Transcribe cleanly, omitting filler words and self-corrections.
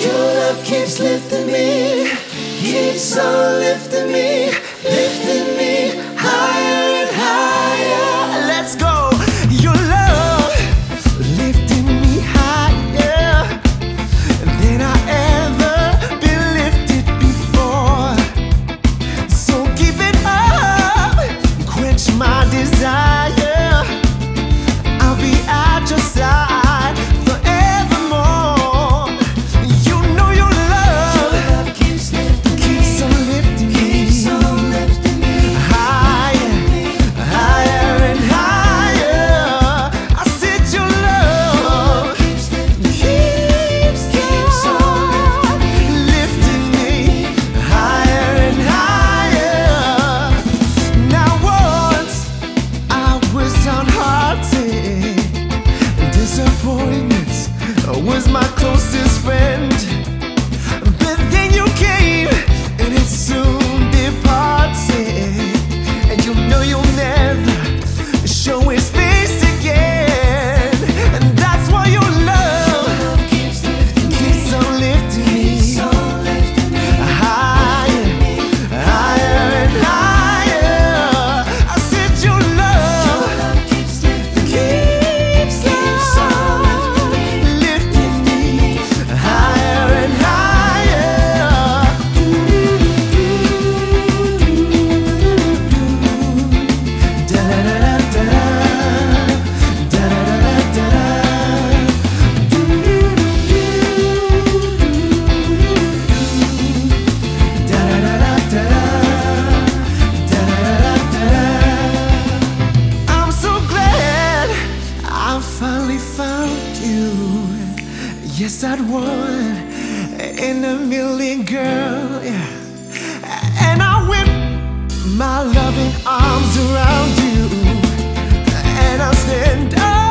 Your love keeps lifting me, keeps on lifting me, lifting me higher and higher. Let's go. Your love lifting me higher than I ever been lifted before. So give it up, quench my desire. I'll be at your side. Was my closest friend, but then you came and it soon departed. And you know you'll never show his face again. And that's why your love keeps on lifting me higher, higher and higher. I said your love keeps on you. Yes, I'd one in a million, girl, yeah. And I whip my loving arms around you, and I'll stand up.